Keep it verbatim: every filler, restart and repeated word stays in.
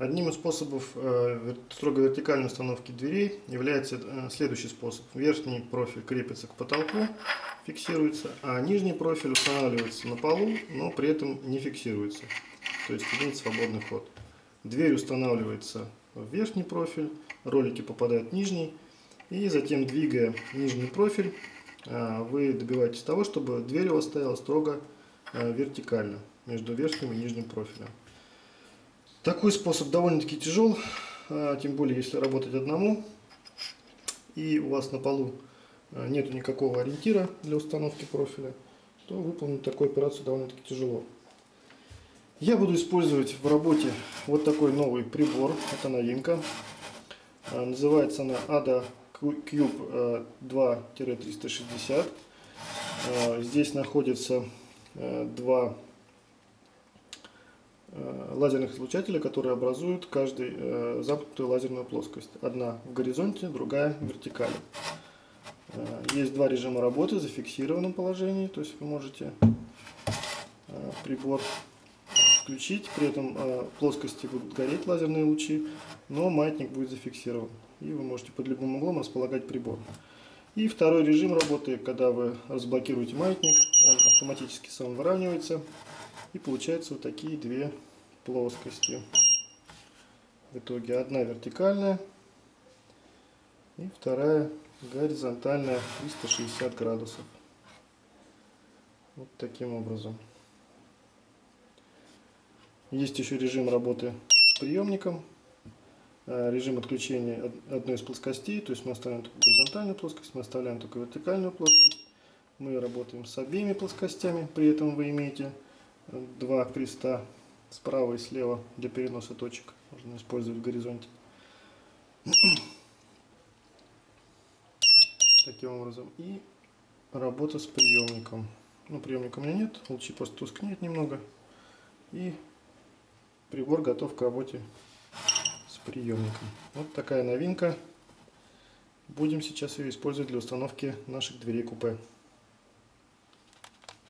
Одним из способов строго вертикальной установки дверей является следующий способ. Верхний профиль крепится к потолку, фиксируется, а нижний профиль устанавливается на полу, но при этом не фиксируется, то есть имеет свободный ход. Дверь устанавливается в верхний профиль, ролики попадают в нижний, и затем, двигая нижний профиль, вы добиваетесь того, чтобы дверь у вас стояла строго вертикально между верхним и нижним профилем. Такой способ довольно-таки тяжел, тем более если работать одному и у вас на полу нет никакого ориентира для установки профиля, то выполнить такую операцию довольно-таки тяжело. Я буду использовать в работе вот такой новый прибор, это новинка. Называется она эй ди эй Cube два тире триста шестьдесят. Здесь находится два лазерных излучателей, которые образуют каждый э, замкнутую лазерную плоскость. Одна в горизонте, другая в вертикали. Э, есть два режима работы в зафиксированном положении, то есть вы можете э, прибор включить, при этом э, плоскости будут гореть лазерные лучи, но маятник будет зафиксирован, и вы можете под любым углом располагать прибор. И второй режим работы, когда вы разблокируете маятник, он автоматически сам выравнивается. И получаются вот такие две плоскости. В итоге одна вертикальная и вторая горизонтальная триста шестьдесят градусов. Вот таким образом. Есть еще режим работы с приемником. Режим отключения одной из плоскостей. То есть мы оставляем только горизонтальную плоскость, мы оставляем только вертикальную плоскость. Мы работаем с обеими плоскостями, при этом вы имеете два креста справа и слева для переноса точек. Можно использовать в горизонте. Таким образом. И работа с приемником. Ну, приемника у меня нет. Лучи просто тускнеют немного. И прибор готов к работе с приемником. Вот такая новинка. Будем сейчас ее использовать для установки наших дверей купе.